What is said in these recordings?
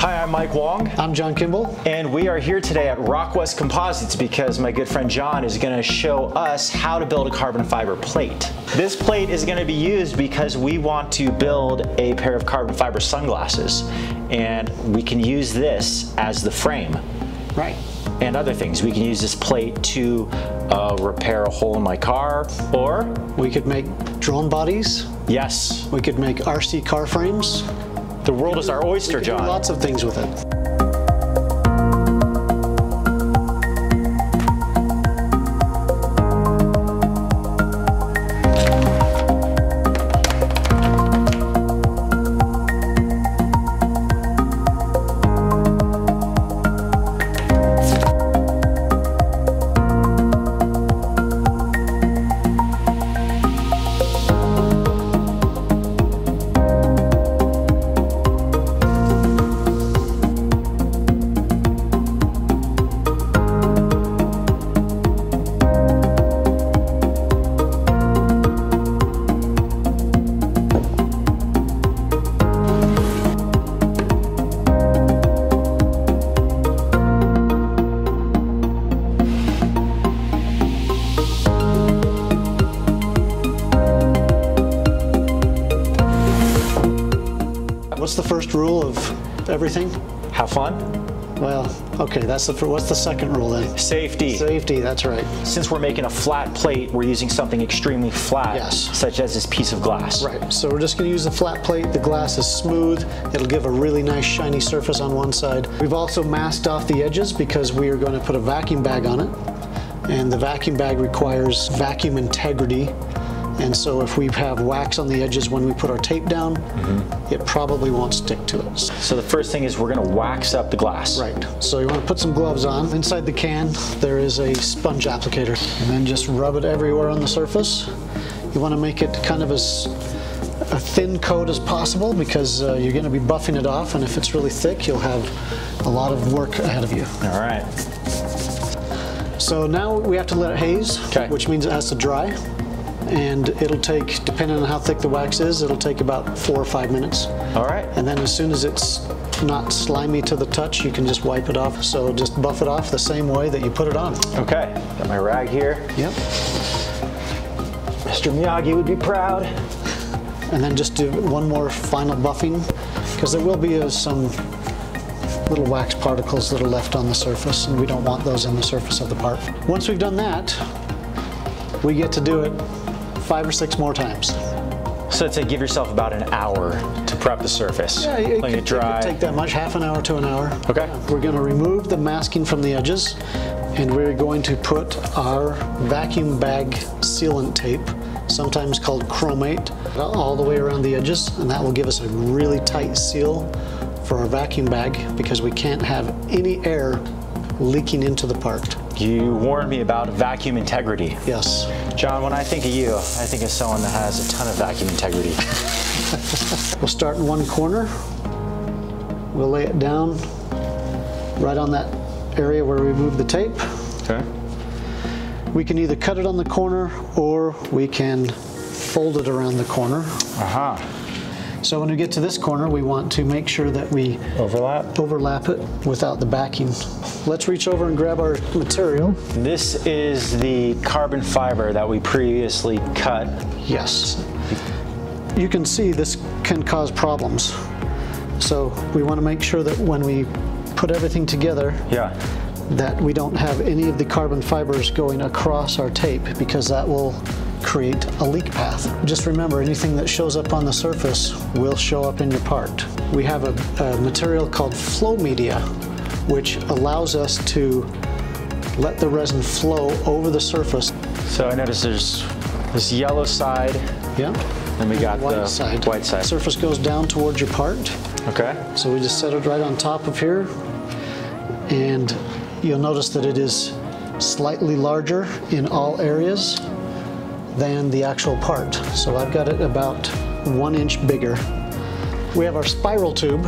Hi, I'm Mike Wong. I'm John Kimball. And we are here today at Rock West Composites because my good friend John is going to show us how to build a carbon fiber plate. This plate is going to be used because we want to build a pair of carbon fiber sunglasses, and we can use this as the frame. Right. And other things. We can use this plate to repair a hole in my car, or we could make drone bodies. Yes. We could make RC car frames. The world is our oyster, John. We can do lots of things with it. What's the first rule of everything? Have fun. Well, okay, what's the second rule then? Safety. Safety, that's right. Since we're making a flat plate, we're using something extremely flat, yes, such as this piece of glass. Right, so we're just gonna use a flat plate. The glass is smooth. It'll give a really nice shiny surface on one side. We've also masked off the edges because we are gonna put a vacuum bag on it. And the vacuum bag requires vacuum integrity. And so if we have wax on the edges when we put our tape down, it probably won't stick to it. So the first thing is we're going to wax up the glass. Right. So you want to put some gloves on. Inside the can, there is a sponge applicator. And then just rub it everywhere on the surface. You want to make it kind of as a thin coat as possible because you're going to be buffing it off. And if it's really thick, you'll have a lot of work ahead of you. All right. So now we have to let it haze, okay, which means it has to dry. And it'll take, depending on how thick the wax is, it'll take about 4 or 5 minutes. All right. And then as soon as it's not slimy to the touch, you can just wipe it off. So just buff it off the same way that you put it on. Okay. Got my rag here. Yep. Mr. Miyagi would be proud. And then just do one more final buffing, because there will be some little wax particles that are left on the surface, and we don't want those on the surface of the part. Once we've done that, we get to do it 5 or 6 more times. So I'd say give yourself about an hour to prep the surface. Yeah, it could take that much, half an hour to an hour. Okay. We're going to remove the masking from the edges, and we're going to put our vacuum bag sealant tape, sometimes called chromate, all the way around the edges, and that will give us a really tight seal for our vacuum bag because we can't have any air leaking into the part. You warned me about vacuum integrity. Yes. John, when I think of you, I think of someone that has a ton of vacuum integrity. We'll start in one corner. We'll lay it down right on that area where we moved the tape. Okay. We can either cut it on the corner or we can fold it around the corner. Aha. So when we get to this corner, we want to make sure that we overlap it without the backing. Let's reach over and grab our material. This is the carbon fiber that we previously cut. Yes. You can see this can cause problems. So we want to make sure that when we put everything together, yeah, that we don't have any of the carbon fibers going across our tape, because that will create a leak path. Just remember, anything that shows up on the surface will show up in your part. We have a material called flow media, which allows us to let the resin flow over the surface. So I notice there's this yellow side. Yeah. And we got the white side. The surface goes down towards your part. Okay. So we just set it right on top of here, and you'll notice that it is slightly larger in all areas than the actual part. So I've got it about 1 inch bigger. We have our spiral tube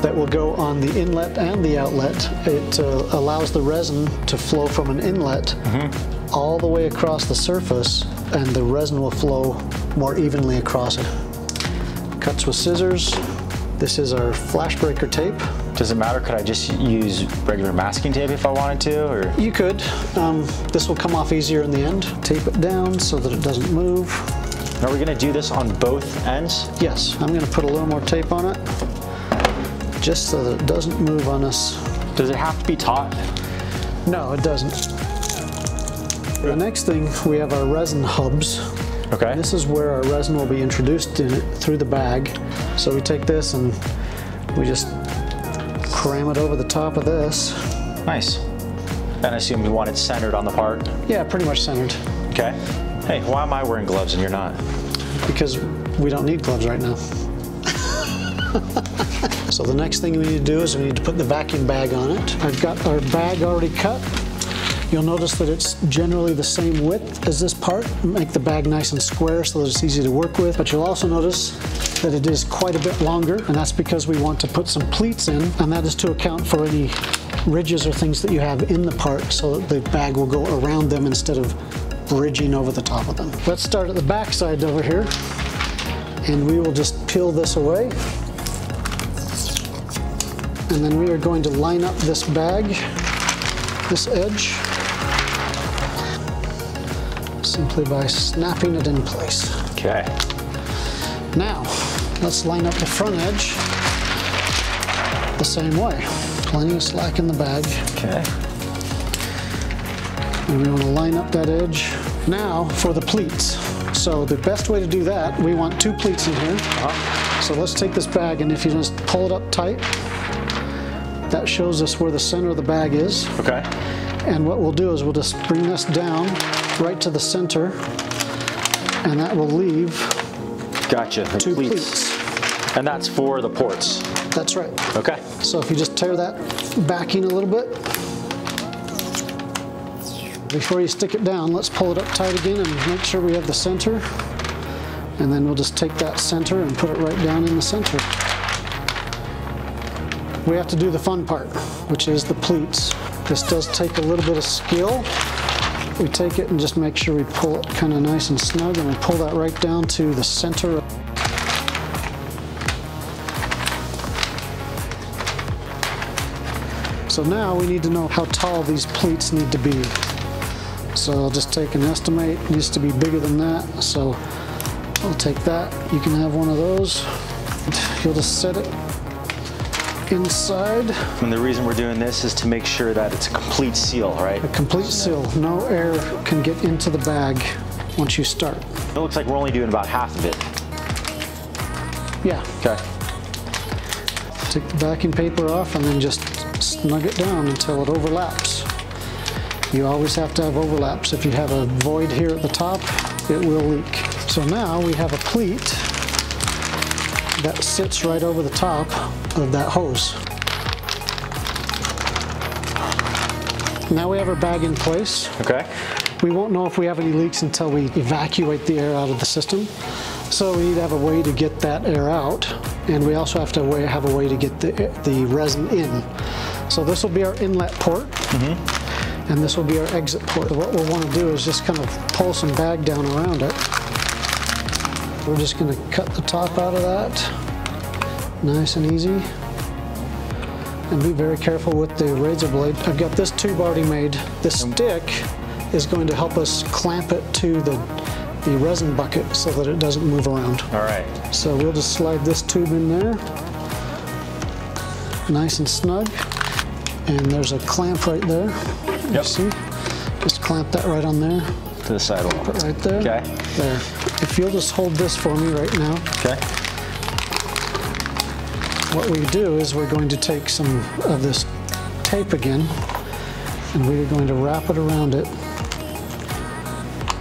that will go on the inlet and the outlet. It allows the resin to flow from an inlet all the way across the surface, and the resin will flow more evenly across it. Cuts with scissors. This is our flash breaker tape. Does it matter? Could I just use regular masking tape if I wanted to? Or? You could. This will come off easier in the end. Tape it down so that it doesn't move. Are we gonna do this on both ends? Yes, I'm gonna put a little more tape on it just so that it doesn't move on us. Does it have to be taut? No, it doesn't. The next thing, we have our resin hubs. Okay. This is where our resin will be introduced in it through the bag. So we take this and we just cram it over the top of this. Nice. And I assume you want it centered on the part? Yeah, pretty much centered. Okay. Hey, why am I wearing gloves and you're not? Because we don't need gloves right now. So the next thing we need to do is we need to put the vacuum bag on it. I've got our bag already cut. You'll notice that it's generally the same width as this part. Make the bag nice and square so that it's easy to work with. But you'll also notice that it is quite a bit longer, and that's because we want to put some pleats in, and that is to account for any ridges or things that you have in the part so that the bag will go around them instead of bridging over the top of them. Let's start at the back side over here, and we will just peel this away. And then we are going to line up this bag, this edge, simply by snapping it in place. Okay. Now, let's line up the front edge the same way. Plenty of slack in the bag. Okay. And we want to line up that edge. Now for the pleats. So the best way to do that, we want two pleats in here. Uh-huh. So let's take this bag, and if you just pull it up tight, that shows us where the center of the bag is. Okay. And what we'll do is we'll just bring this down right to the center, and that will leave two pleats. And that's for the ports? That's right. Okay. So if you just tear that backing a little bit, before you stick it down, let's pull it up tight again and make sure we have the center. And then we'll just take that center and put it right down in the center. We have to do the fun part, which is the pleats. This does take a little bit of skill. We take it and just make sure we pull it kind of nice and snug, and we pull that right down to the center. So now we need to know how tall these pleats need to be. So I'll just take an estimate. It needs to be bigger than that, so I'll take that. You can have one of those. You'll just set it inside. And the reason we're doing this is to make sure that it's a complete seal, right? A complete seal. No air can get into the bag once you start. It looks like we're only doing about half of it. Yeah. Okay. Take the backing paper off and then just snug it down until it overlaps. You always have to have overlaps. If you have a void here at the top, it will leak. So now we have a pleat that sits right over the top of that hose. Now we have our bag in place. Okay. We won't know if we have any leaks until we evacuate the air out of the system. So we need to have a way to get that air out, and we also have to have a way to get the resin in. So this will be our inlet port, and this will be our exit port. What we'll want to do is just kind of pull some bag down around it. We're just going to cut the top out of that, nice and easy, and be very careful with the razor blade. I've got this tube already made. This stick is going to help us clamp it to the resin bucket so that it doesn't move around. All right. So we'll just slide this tube in there, nice and snug, and there's a clamp right there. Yep. You see? Just clamp that right on there. To the side a little bit. Right there. Okay. There. If you'll just hold this for me right now. Okay. What we do is we're going to take some of this tape again, and we're going to wrap it around it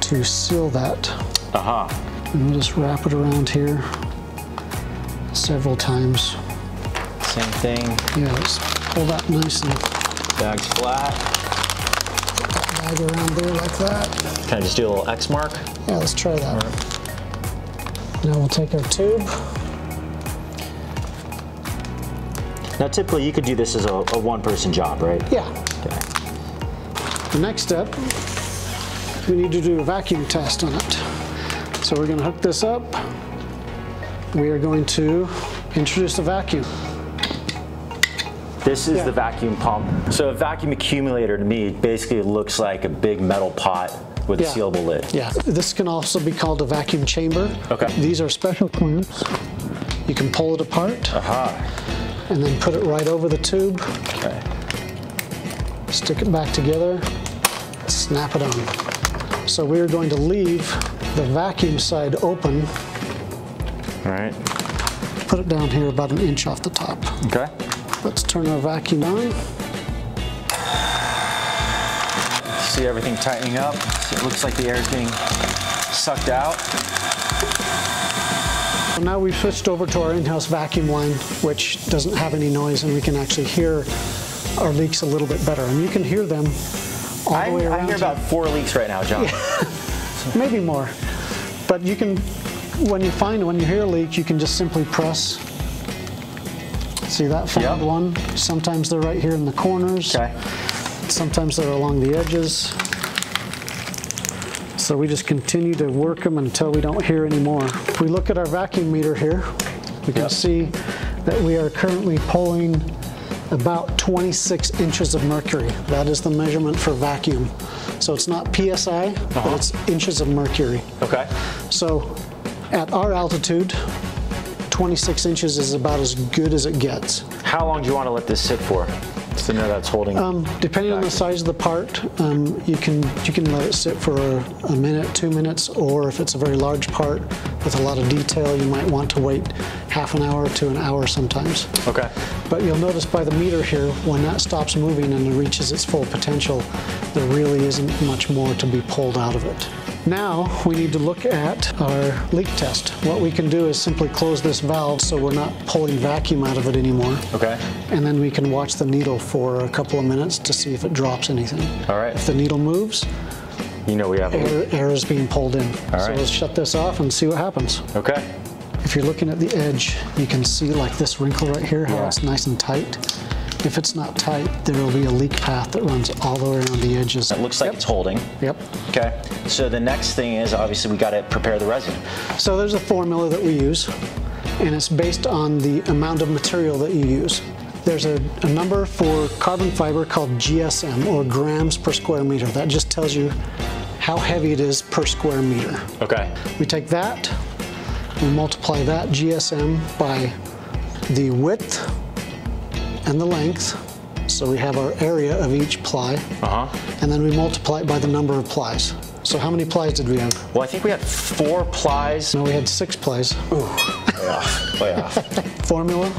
to seal that. Uh-huh. And we'll just wrap it around here several times. Same thing. Yeah, let's pull that nice and... Bag's flat. Around there like that. Can I just do a little X mark? Yeah, let's try that. Right. Now we'll take our tube. Now typically you could do this as a one-person job, right? Yeah. Okay. The next step, we need to do a vacuum test on it. So we're going to hook this up. We are going to introduce the vacuum. This is the vacuum pump. So a vacuum accumulator to me basically looks like a big metal pot with a sealable lid. Yeah, this can also be called a vacuum chamber. Okay. These are special clamps. You can pull it apart and then put it right over the tube. Okay. Stick it back together, snap it on. So we're going to leave the vacuum side open. All right. Put it down here about an inch off the top. Okay. Let's turn our vacuum on. See everything tightening up. It looks like the air is being sucked out. So now we've switched over to our in-house vacuum line, which doesn't have any noise, and we can actually hear our leaks a little bit better. And you can hear them all the way around. I hear about 4 leaks right now, John. Yeah. Maybe more. But you can, when you hear a leak, you can just simply press. See that found one? Sometimes they're right here in the corners. Okay. Sometimes they're along the edges. So we just continue to work them until we don't hear any more. If we look at our vacuum meter here, we can see that we are currently pulling about 26 inches of mercury. That is the measurement for vacuum. So it's not PSI, but it's inches of mercury. Okay. So at our altitude, 26 inches is about as good as it gets. How long do you want to let this sit for? So now that's holding. Depending on the size of the part, you can let it sit for a minute, 2 minutes, or if it's a very large part with a lot of detail, you might want to wait half an hour to an hour sometimes. Okay. But you'll notice by the meter here, when that stops moving and it reaches its full potential, there really isn't much more to be pulled out of it. Now we need to look at our leak test. What we can do is simply close this valve so we're not pulling vacuum out of it anymore. Okay. And then we can watch the needle for a couple of minutes to see if it drops anything. All right. If the needle moves, you know we have air is being pulled in. All right. So let's shut this off and see what happens. Okay. If you're looking at the edge, you can see like this wrinkle right here, how it's nice and tight. If it's not tight, there will be a leak path that runs all the way around the edges. It looks like it's holding. Yep. Okay. So the next thing is, obviously, we got to prepare the resin. So there's a formula that we use, and it's based on the amount of material that you use. There's a number for carbon fiber called GSM, or grams per square meter. That just tells you how heavy it is per square meter. Okay. We take that, we multiply that GSM by the width and the length, so we have our area of each ply, and then we multiply it by the number of plies. So how many plies did we have? Well, I think we had 4 plies. No, we had 6 plies. Ooh, way off, way off. Formula?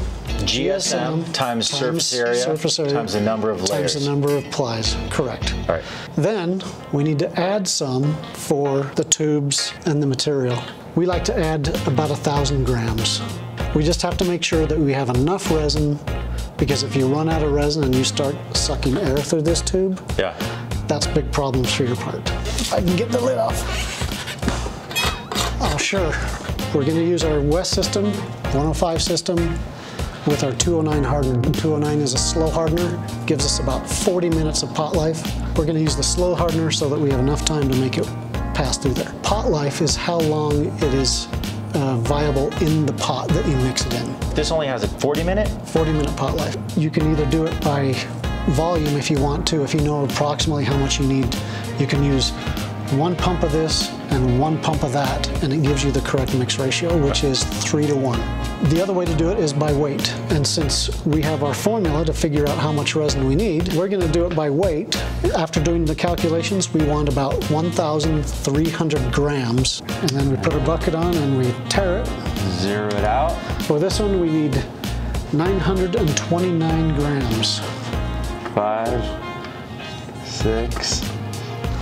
GSM times surface area times the number of layers. Times the number of plies, correct. All right. Then we need to add some for the tubes and the material. We like to add about 1,000 grams. We just have to make sure that we have enough resin, because if you run out of resin and you start sucking air through this tube, that's big problems for your part. If I can get the lid off. Oh, sure. We're gonna use our West system, 105 system, with our 209 hardener. 209 is a slow hardener, gives us about 40 minutes of pot life. We're gonna use the slow hardener so that we have enough time to make it pass through there. Pot life is how long it is viable in the pot that you mix it in. This only has a 40-minute pot life. You can either do it by volume if you want to. If you know approximately how much you need, you can use 1 pump of this and 1 pump of that, and it gives you the correct mix ratio, which is 3 to 1. The other way to do it is by weight, and since we have our formula to figure out how much resin we need, we're going to do it by weight. After doing the calculations, we want about 1,300 grams, and then we put a bucket on and we tear it. Zero it out. For this one, we need 929 grams. 5, 6.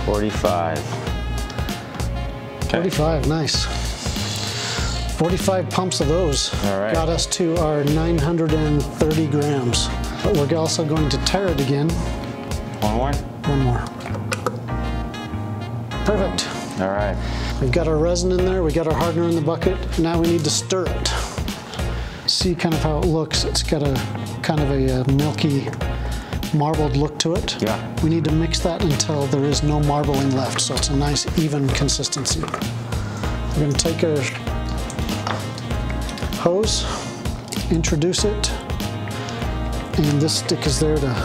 45. Okay. 45, nice. 45 pumps of those got us to our 930 grams. But we're also going to tear it again. One more? One more. Perfect. All right. We've got our resin in there. We got our hardener in the bucket. Now we need to stir it. See kind of how it looks. It's got a kind of a milky, marbled look to it. Yeah. We need to mix that until there is no marbling left, so it's a nice even consistency. We're going to take a hose, introduce it, and this stick is there to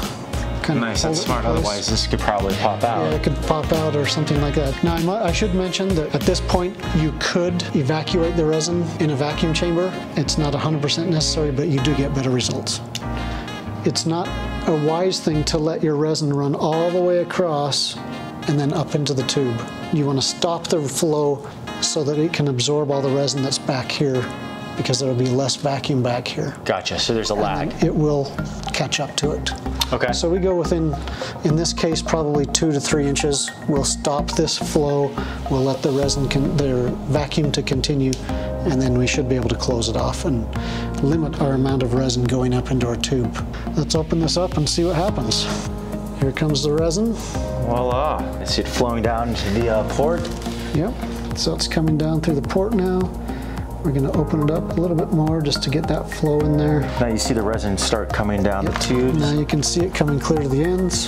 kind of nice. That's smart. Otherwise, this could probably pop out. Yeah, it could pop out or something like that. Now, I should mention that at this point, you could evacuate the resin in a vacuum chamber. It's not 100% necessary, but you do get better results. It's not a wise thing to let your resin run all the way across and then up into the tube. You want to stop the flow so that it can absorb all the resin that's back here, because there'll be less vacuum back here. Gotcha, so there's a lag. It will catch up to it. Okay. So we go within, in this case, probably 2 to 3 inches. We'll stop this flow. We'll let the resin, their vacuum to continue, and then we should be able to close it off and limit our amount of resin going up into our tube. Let's open this up and see what happens. Here comes the resin. Voila, I see it flowing down into the port. Yep, so it's coming down through the port now. We're going to open it up a little bit more just to get that flow in there. Now you see the resin start coming down the tubes. Now you can see it coming clear to the ends.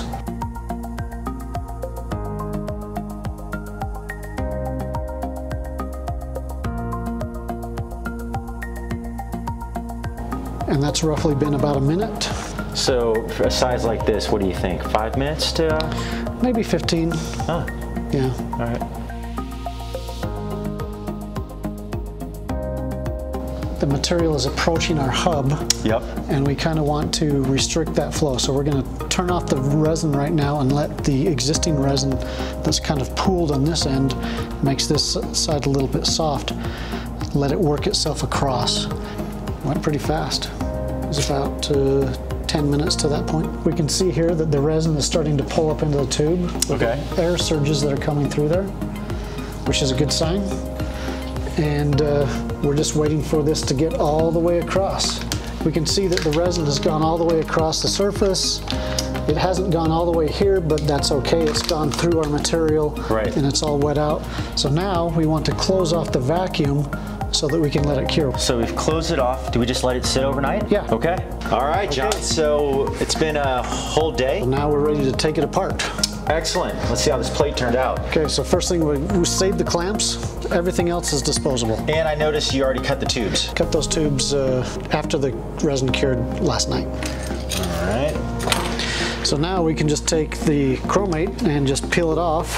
And that's roughly been about a minute. So for a size like this, what do you think? 5 minutes to? Maybe 15. Huh. Yeah. All right. The material is approaching our hub. Yep. And we kind of want to restrict that flow. So we're going to turn off the resin right now and let the existing resin that's kind of pooled on this end, makes this side a little bit soft, let it work itself across. Went pretty fast. It was about 10 minutes to that point. We can see here that the resin is starting to pull up into the tube. Okay. The air surges that are coming through there, which is a good sign. And we're just waiting for this to get all the way across. We can see that the resin has gone all the way across the surface. It hasn't gone all the way here, but that's okay. It's gone through our material, right, and it's all wet out. So now we want to close off the vacuum so that we can let it cure. So we've closed it off. Do we just let it sit overnight? Yeah. Okay. All right, John. Okay. So it's been a whole day. So now we're ready to take it apart. Excellent. Let's see how this plate turned out. Okay, so first thing, we saved the clamps. Everything else is disposable. And I noticed you already cut the tubes. Cut those tubes after the resin cured last night. All right. So now we can just take the chromate and just peel it off.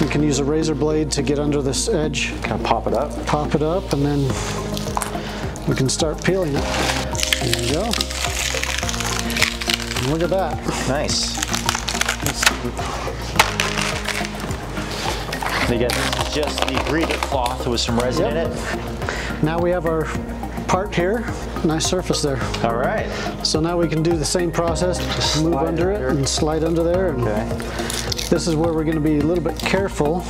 You can use a razor blade to get under this edge. Kind of pop it up. Pop it up, and then we can start peeling it. There you go. Look at that. Nice. Again, this is just the greeted cloth with some resin in it. Now we have our part here. Nice surface there. All right. So now we can do the same process. Just move under it and slide under there. And okay. This is where we're going to be a little bit careful.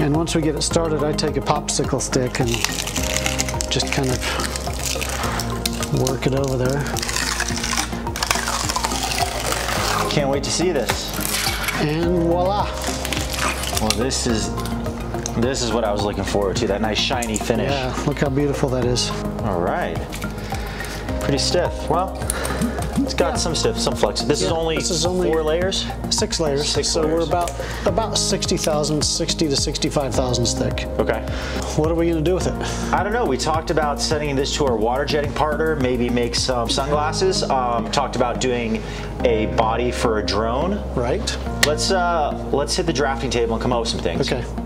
And once we get it started, I take a popsicle stick and just kind of work it over there. Can't wait to see this. And voila. Well, this is what I was looking forward to, that nice shiny finish. Yeah, look how beautiful that is. All right. Pretty stiff. Well, it's got some stiff, some flex. This is only 4 layers? 6 layers. So we're about 60 to 65 thousandths thick. Okay. What are we going to do with it? I don't know. We talked about sending this to our water jetting partner, maybe make some sunglasses. Talked about doing a body for a drone. Right. Let's hit the drafting table and come up with some things. Okay.